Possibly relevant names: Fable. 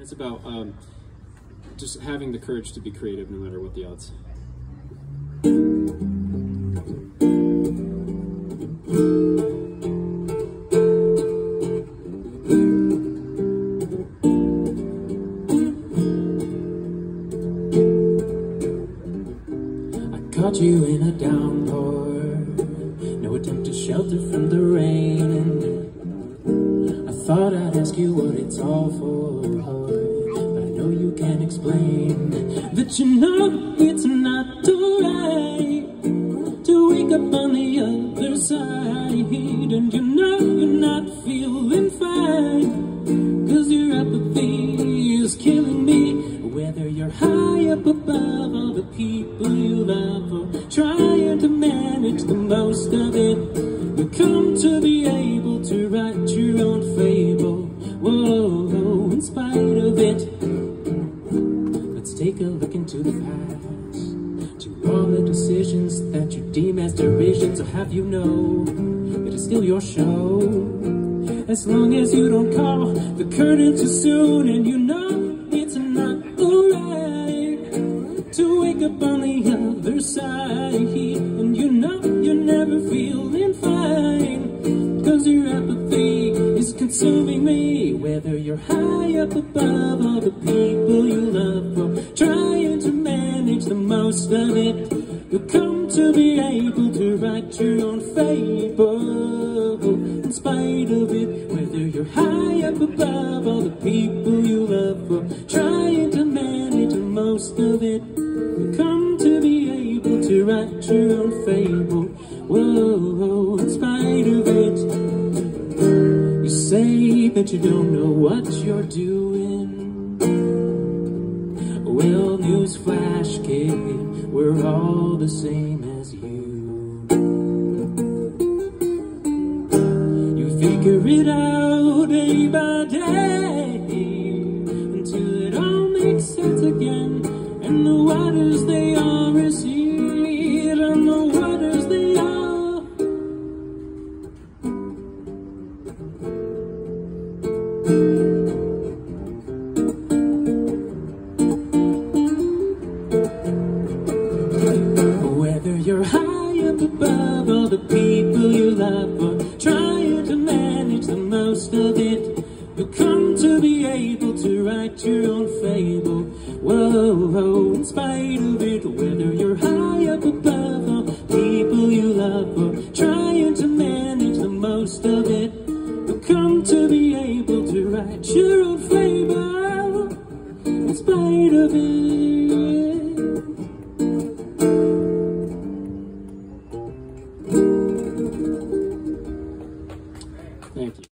And it's about just having the courage to be creative no matter what the odds. Caught you in a downpour, no attempt to shelter from the rain. I thought I'd ask you what it's all for, but I know you can't explain that you know it's not alright to wake up on the other side. And you know you're not feeling fine, 'cause your apathy is killing me. Whether you're high up above all the people you love, or trying to manage the most of it, you come to be able to write your own fable. Whoa, in spite of it. Let's take a look into the past, to all the decisions that you deem as derisions, or have you know, it is still your show. As long as you don't call the curtain too soon, and you know to wake up on the other side. And you know you're never feeling fine, 'cause your apathy is consuming me. Whether you're high up above all the people you love, or trying to manage the most of it, you'll come to be able to write your own fable. In spite of it. Whether you're high up above all the people you love, or trying to manage the most of it, to write your own fable. Whoa, in spite of it. You say that you don't know what you're doing. Well, newsflash, kid, we're all the same as you. You figure it out day by day, until it all makes sense again. And the waters, they all recede. Whether you're high up above all the people you love, or trying to manage the most of it, you'll come to be able to write your own fable. Whoa, in spite of it. Whether you're high up above all the people you love, or trying to manage the most of it, you'll come to be able to write your own fable. In spite of it. Thank you.